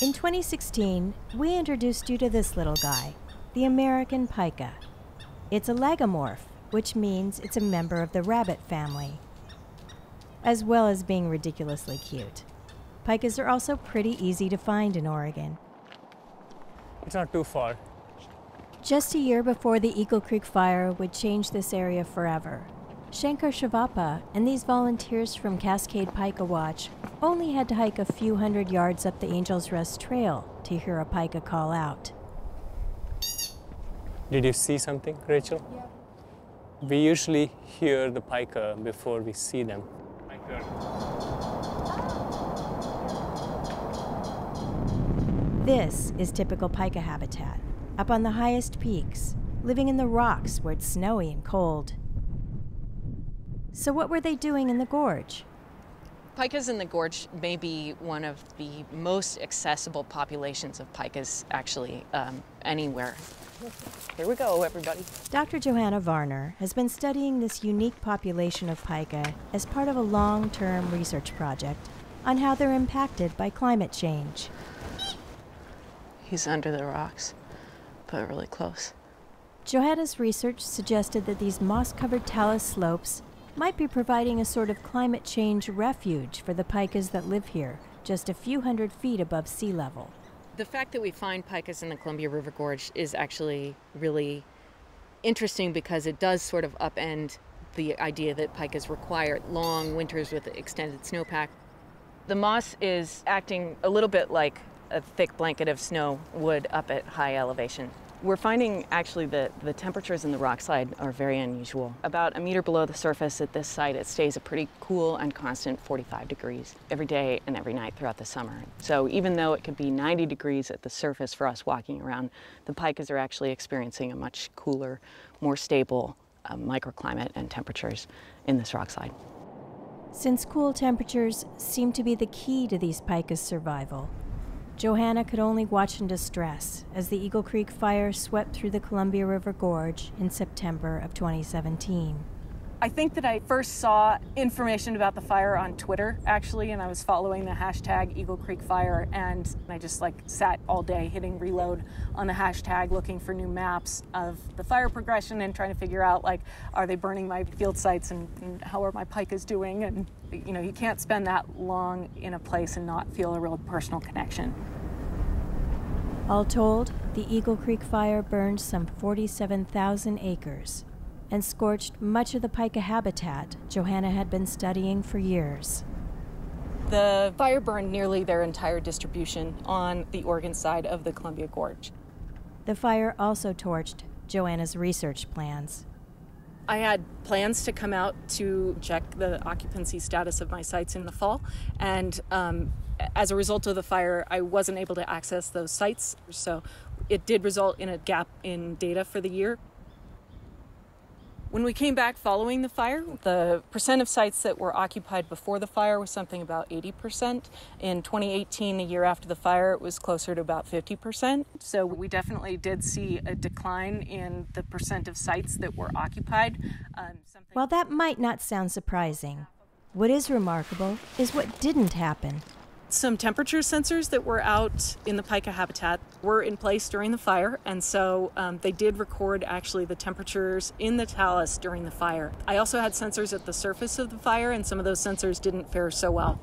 In 2016, we introduced you to this little guy, the American pika. It's a lagomorph, which means it's a member of the rabbit family. As well as being ridiculously cute, pikas are also pretty easy to find in Oregon. It's not too far. Just a year before the Eagle Creek Fire would change this area forever, Shankar Shavapa and these volunteers from Cascade Pika Watch only had to hike a few hundred yards up the Angel's Rest Trail to hear a pika call out. Did you see something, Rachel? Yeah. We usually hear the pika before we see them. This is typical pika habitat, up on the highest peaks, living in the rocks where it's snowy and cold. So what were they doing in the gorge? Pikas in the gorge may be one of the most accessible populations of pikas actually anywhere. Here we go, everybody. Dr. Johanna Varner has been studying this unique population of pika as part of a long-term research project on how they're impacted by climate change. He's under the rocks, but really close. Johanna's research suggested that these moss-covered talus slopes might be providing a sort of climate change refuge for the pikas that live here, just a few hundred feet above sea level. The fact that we find pikas in the Columbia River Gorge is actually really interesting because it does sort of upend the idea that pikas require long winters with extended snowpack. The moss is acting a little bit like a thick blanket of snow would up at high elevation. We're finding actually that the temperatures in the rock slide are very unusual. About a meter below the surface at this site, it stays a pretty cool and constant 45 degrees every day and every night throughout the summer. So even though it could be 90 degrees at the surface for us walking around, the pikas are actually experiencing a much cooler, more stable microclimate and temperatures in this rock slide. Since cool temperatures seem to be the key to these pikas' survival, Johanna could only watch in distress as the Eagle Creek Fire swept through the Columbia River Gorge in September of 2017. I think that I first saw information about the fire on Twitter, actually, and I was following the hashtag Eagle Creek Fire, and I just like sat all day hitting reload on the hashtag looking for new maps of the fire progression and trying to figure out, like, are they burning my field sites and how are my pikas doing? And, you know, you can't spend that long in a place and not feel a real personal connection. All told, the Eagle Creek Fire burned some 47,000 acres and scorched much of the pika habitat Johanna had been studying for years. The fire burned nearly their entire distribution on the Oregon side of the Columbia Gorge. The fire also torched Johanna's research plans. I had plans to come out to check the occupancy status of my sites in the fall, and as a result of the fire, I wasn't able to access those sites, so it did result in a gap in data for the year. When we came back following the fire, the percent of sites that were occupied before the fire was something about 80%. In 2018, the year after the fire, it was closer to about 50%. So we definitely did see a decline in the percent of sites that were occupied. While that might not sound surprising, what is remarkable is what didn't happen. Some temperature sensors that were out in the pika habitat were in place during the fire, and so they did record actually the temperatures in the talus during the fire. I also had sensors at the surface of the fire, and some of those sensors didn't fare so well.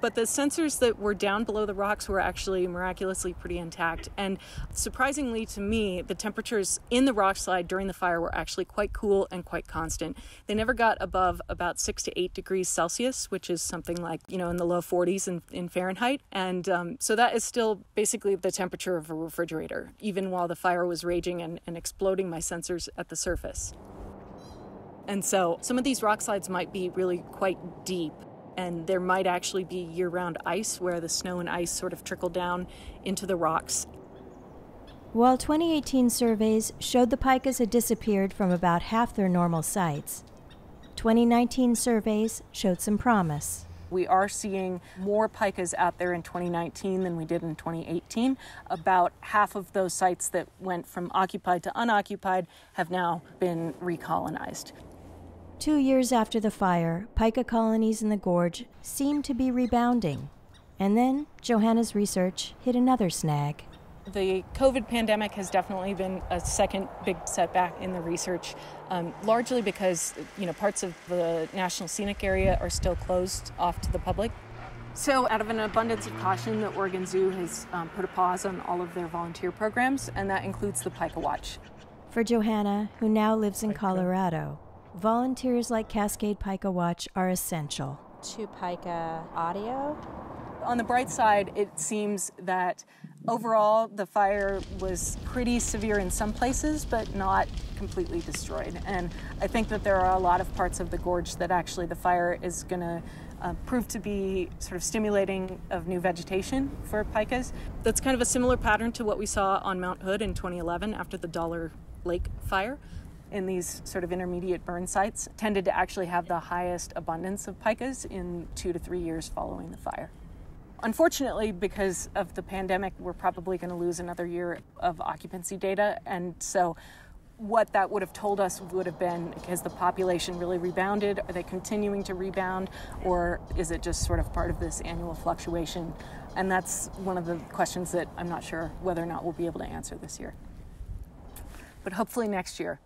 But the sensors that were down below the rocks were actually miraculously pretty intact, and surprisingly to me, the temperatures in the rock slide during the fire were actually quite cool and quite constant. They never got above about 6 to 8 degrees Celsius, which is something like, you know, in the low 40s in Fahrenheit, and so that is still basically the temperature of a refrigerator, even while the fire was raging and exploding my sensors at the surface. And so some of these rock slides might be really quite deep, and there might actually be year-round ice where the snow and ice sort of trickle down into the rocks. While 2018 surveys showed the pikas had disappeared from about half their normal sites, 2019 surveys showed some promise. We are seeing more pikas out there in 2019 than we did in 2018. About half of those sites that went from occupied to unoccupied have now been recolonized. 2 years after the fire, pika colonies in the gorge seem to be rebounding. And then Johanna's research hit another snag. The COVID pandemic has definitely been a second big setback in the research, largely because, parts of the National Scenic Area are still closed off to the public. So out of an abundance of caution, the Oregon Zoo has put a pause on all of their volunteer programs, and that includes the Pika Watch. For Johanna, who now lives in Colorado, volunteers like Cascade Pika Watch are essential. To Pika audio. On the bright side, it seems that overall the fire was pretty severe in some places, but not completely destroyed. And I think that there are a lot of parts of the gorge that actually the fire is going to prove to be sort of stimulating of new vegetation for pikas. That's kind of a similar pattern to what we saw on Mount Hood in 2011 after the Dollar Lake fire. In these sort of intermediate burn sites tended to actually have the highest abundance of pikas in 2 to 3 years following the fire. Unfortunately, because of the pandemic, we're probably going to lose another year of occupancy data, and so what that would have told us would have been, has the population really rebounded? Are they continuing to rebound, or is it just sort of part of this annual fluctuation? And that's one of the questions that I'm not sure whether or not we'll be able to answer this year. But hopefully next year.